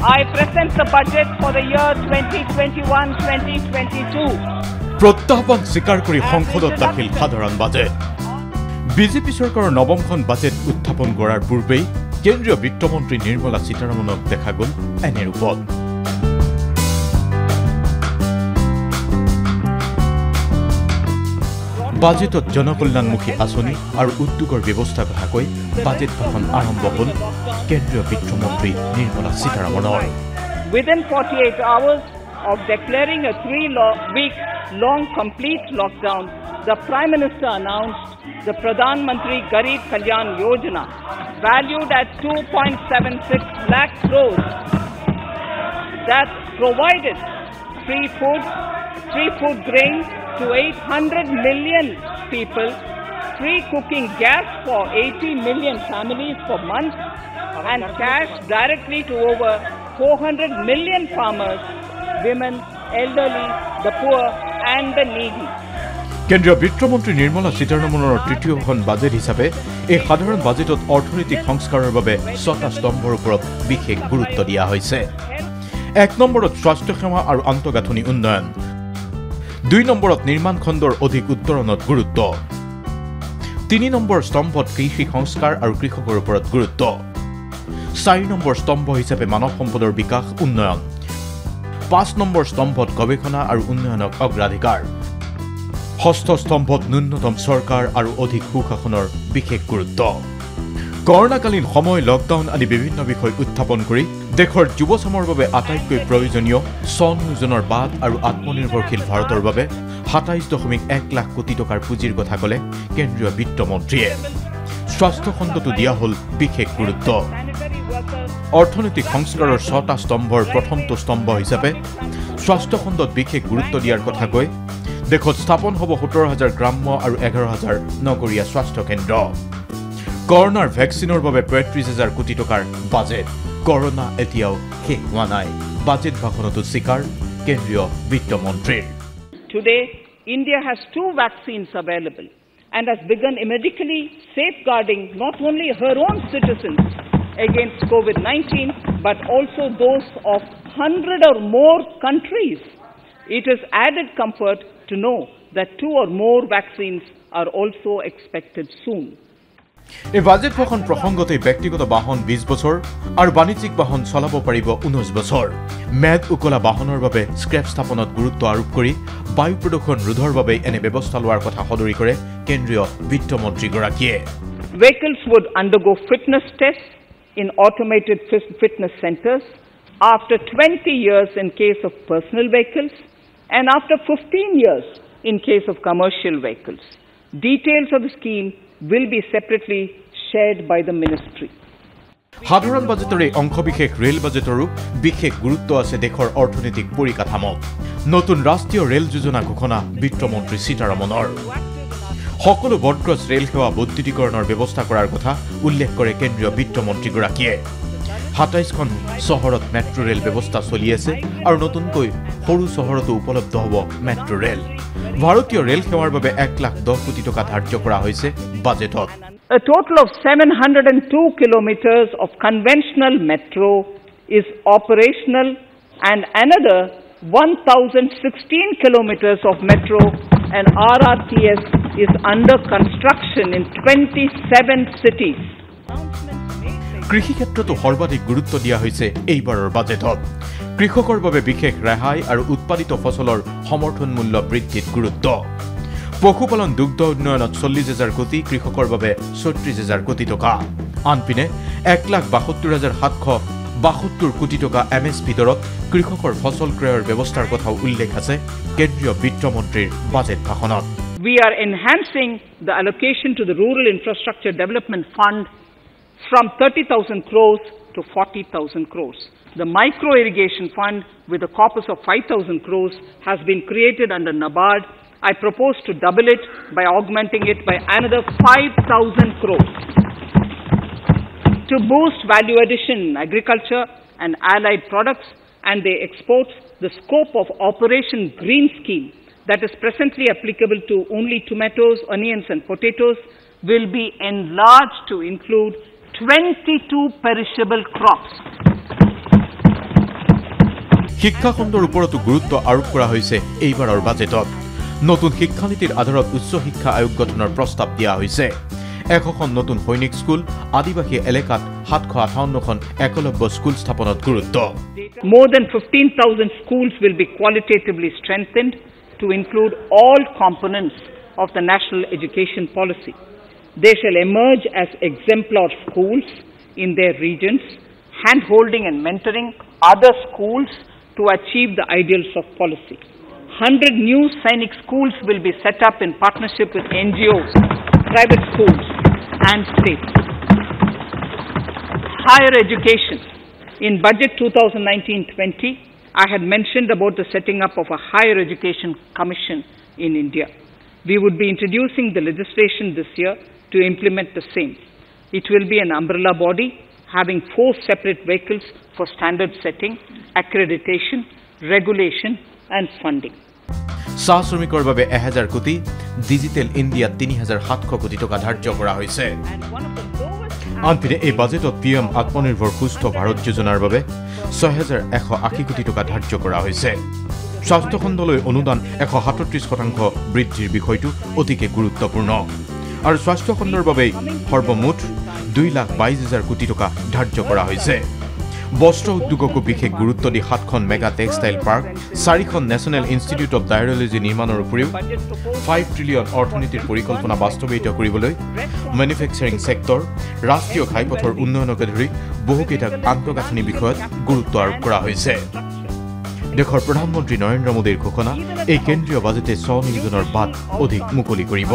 I present the budget for the year 2021-2022. প্রত্যাহ্বান স্বীকাৰ কৰি সংসদত দাখিল সাধাৰণ বাজেট। বিজেপি চৰকাৰৰ নৱমখন বাজেট উত্থাপন কৰাৰ পূৰ্বেই কেন্দ্ৰীয় বিত্তমন্ত্ৰী নিৰ্মলা সীতাৰমণক দেখা গ'ল এনে ৰূপত। বাজেটত জনকল্যাণমুখী আঁচনি আৰু উদ্যোগৰ ব্যৱস্থা কথা কৈ বাজেট ভাষণ আৰম্ভ হ'ল কেন্দ্ৰীয় বিত্তমন্ত্ৰী Nirmala সীতাৰমণৰ। Within 48 hours of declaring a 3-week long complete lockdown, the Prime Minister announced the Pradhan Mantri Garib Kalyan Yojana, valued at 2.76 lakh crores, that provided free food grains to 800 million people, free cooking gas for 80 million families for months, and cash directly to over 400 million farmers, women, elderly, the poor and the needy. কেন্দ্ৰীয় বিত্তমন্ত্ৰী নিৰ্মলা সীতাৰমণৰ তৃতীয়খন budget হিচাপে এই সাধাৰণ বাজেটত অৰ্থনৈতিক সংস্কাৰৰ বাবে ৬টা স্তম্ভৰ ওপৰত বিশেষ গুৰুত্ব দিয়া হৈছে। ১ নম্বৰত স্বাস্থ্যসেৱা আৰু আন্তঃগাঁথনি উন্নয়ন, 2 নম্বৰত নিৰ্মাণ খণ্ডৰ অধিক উত্তৰণত গুৰুত্ব, 3 নম্বৰ স্তম্ভত কৃষি সংস্কাৰ আৰু কৃষকৰ ওপৰত গুৰুত্ব, 4 নম্বৰ স্তম্ভ হিচাপে মানৱ সম্পদৰ বিকাশ উন্নয়ন, 5 নম্বৰ স্তম্ভত গৱেষণা আৰু উন্নয়নক অগ্ৰাধিকাৰ, 6ষ্ঠ স্তম্ভত ন্যূনতম চৰকাৰ আৰু অধিক সুশাসনৰ বিশেষ গুৰুত্ব। করোনাকালীন সময় লকডাউন আদি বিভিন্ন বিষয় উত্থাপন কৰি দেশৰ যুৱচামৰ বাবে আটাইতকৈ প্ৰয়োজনীয় স্বনিয়োজনৰ বাট আৰু আত্মনিৰ্ভৰশীল ভাৰতৰ বাবে ২৭.১ লাখ কোটি টকাৰ পুঁজিৰ কথা ক'লে কেন্দ্ৰীয় বিত্তমন্ত্ৰীয়ে। স্বাস্থ্য খণ্ডটো দিয়া হ'ল বিশেষ গুৰুত্ব। অৰ্থনৈতিক সংস্কাৰৰ ৬টা স্তম্ভৰ প্ৰথমটো স্তম্ভ হিচাপে স্বাস্থ্য খণ্ডত বিশেষ গুৰুত্ব দিয়াৰ কথা কৈ দেশত স্থাপন হ'ব ১৭,০০০ গ্ৰাম্য আৰু ১১,০০০ নগৰীয়া স্বাস্থ্য কেন্দ্ৰ। করোনার ভ্যাকসিনের বাবে ৩৫,০০০ কোটি টাকার বাজেট। করোনা এতিয়াও শেষ হোৱা নাই, বাজেট ভাষণতো স্বীকাৰ কেন্দ্ৰীয় বিত্তমন্ত্ৰীৰ। Today, India has 2 vaccines available and has begun immediately safeguarding not only her own citizens against COVID-19 but also those of 100 or more countries. It is added comfort to know that 2 or more vaccines are also expected soon. এই budget ভাষণ প্রসঙ্গতে ব্যক্তিগত বাহন ২০ বছৰ আৰু বাণিজ্যিক বাহন চলাব পাৰিব ১৯ বছৰ। মেদ উকলা বাহনৰ বাবে স্ক্ৰেপ স্থাপনত গুৰুত্ব আৰোপ কৰি বায়ু প্ৰদূষণ ৰোধৰ বাবে এনে ব্যৱস্থা লোৱাৰ কথা সদৰি কৰে কেন্দ্ৰীয় বিত্তমন্ত্ৰীগৰাকীয়ে। Vehicles would undergo fitness tests in automated fitness centers after 20 years in case of personal vehicles and after 15 years in case of commercial vehicles. Details of the scheme will be separately shared by the ministry. সাধাৰণ বাজেটৰ অংশবিশেষ rail বাজেটৰো বিশেষ গুৰুত্ব আছে দেশৰ অৰ্থনৈতিক পৰিকাঠামো। নতুন ৰাষ্ট্ৰীয় ৰেল যোজনা ঘোষণা বিত্তমন্ত্ৰী সীতাৰমণৰ। সকলো বটগছ ৰেল সেৱা বৈদ্যুতিকৰণৰ ব্যৱস্থা কৰাৰ কথা উল্লেখ কৰে কেন্দ্ৰীয় বিত্তমন্ত্ৰীগৰাকীয়ে। ২৭খন চহৰত মেট্ৰ' ৰেল ব্যৱস্থা চলি আছে আৰু নতুনকৈ সৰু চহৰতো উপলব্ধ হ'ব মেট্ৰ' ৰেল। ভাৰতীয় ৰেল সেৱাৰ বাবে ১ লাখ ১০ কোটি টকা ধাৰ্য কৰা হৈছে বাজেটত। A total of 702 kilometers of conventional metro is operational and another 1,016 kilometers of metro and RRTS is under construction in 27 cities. কৃষি ক্ষেত্ৰতো সৰ্বাধিক গুৰুত্ব দিয়া হৈছে এইবাৰৰ বাজেটত। কৃষকৰ বাবে বিশেষ ৰেহাই আৰু উৎপাদিত ফচলৰ সমৰ্থন মূল্য বৃদ্ধিত গুৰুত্ব। পশুপালন দুগ্ধ উন্নয়নত ৪০,০০০ কোটি, কৃষকৰ বাবে ৩৬,০০০ কোটি টকা। আনপিনে ১,৭২,৭৭২ কোটি টকা MSP দৰত কৃষকৰ ফচল ক্ৰয়ৰ ব্যৱস্থাৰ কথাও উল্লেখ আছে কেন্দ্ৰীয় বিত্তমন্ত্ৰীৰ বাজেট ভাষণত। We are enhancing the allocation to the Rural Infrastructure Development Fund from 30,000 crores to 40,000 crores. The micro irrigation fund with a corpus of 5,000 crores has been created under NABARD. I propose to double it by augmenting it by another 5,000 crores to boost value addition in agriculture and allied products and their exports. The scope of Operation Green Scheme that is presently applicable to only tomatoes, onions and potatoes will be enlarged to include 22 perishable crops. শিক্ষা খণ্ডৰ ওপৰতো গুৰুত্ব আৰোপ কৰা হৈছে এইবাৰৰ বাজেটত। নতুন শিক্ষানীতিৰ আধাৰত উচ্চ শিক্ষা আয়োগ গঠনৰ প্ৰস্তাৱ দিয়া হৈছে। ১০০খন নতুন সৈনিক স্কুল, আদিবাসী এলেকাত ৭৫৮খন একলব্য স্কুল স্থাপনত গুৰুত্ব। More than 15,000 schools will be qualitatively strengthened to include all components of the national education policy. They shall emerge as exemplar schools in their regions, hand-holding and mentoring other schools to achieve the ideals of policy. 100 new Sainik schools will be set up in partnership with NGOs, private schools and states. Higher education. In Budget 2019-20, I had mentioned about the setting up of a higher education commission in India. We would be introducing the legislation this year to implement the same. It will be an umbrella body having 4 separate vehicles for standard setting, accreditation, regulation and funding. চাহ শ্রমিকৰ বাবে ১,০০০ কোটি, digital India ৩,৭০০ কোটি টকা ধাৰ্য কৰা হৈছে। আনপিনে এই বাজেটত পিএম আত্মনিৰ্ভৰ সুস্থ ভাৰত যোজনাৰ বাবে ৬,১৮০ কোটি টকা ধাৰ্য কৰা হৈছে। স্বাস্থ্য খণ্ডলৈ অনুদান ১৩৭% বৃদ্ধিৰ বিষয়টো অতিকে গুৰুত্বপূৰ্ণ। আৰু স্বাস্থ্য খণ্ডৰ বাবে সৰ্বমুঠ ২,২২,০০০ কোটি টকা ধাৰ্য কৰা হৈছে। বস্ত্ৰ উদ্যোগকো বিশেষ গুৰুত্ব দি ৭খন মেগা টেক্সটাইল পাৰ্ক, ৪খন নেশ্যনেল ইনষ্টিটিউট অৱ ডায়েৰলজি নিৰ্মাণৰ উপৰিও ৫ ট্ৰিলিয়ন অৰ্থনীতিৰ পৰিকল্পনা বাস্তৱায়িত কৰিবলৈ মেনুফেকচাৰিং ছেক্টৰ, ৰাষ্ট্ৰীয় ঘাইপথৰ উন্নয়নকে ধৰি বহুকেইটা আন্তঃগাঁথনি বিষয়ত গুৰুত্ব আৰোপ কৰা হৈছে। দেশৰ প্ৰধানমন্ত্ৰী নৰেন্দ্ৰ মোদীৰ ঘোষণা, এই কেন্দ্ৰীয় বাজেটে ৬ নিযুতৰ বাট অধিক মুকলি কৰিব।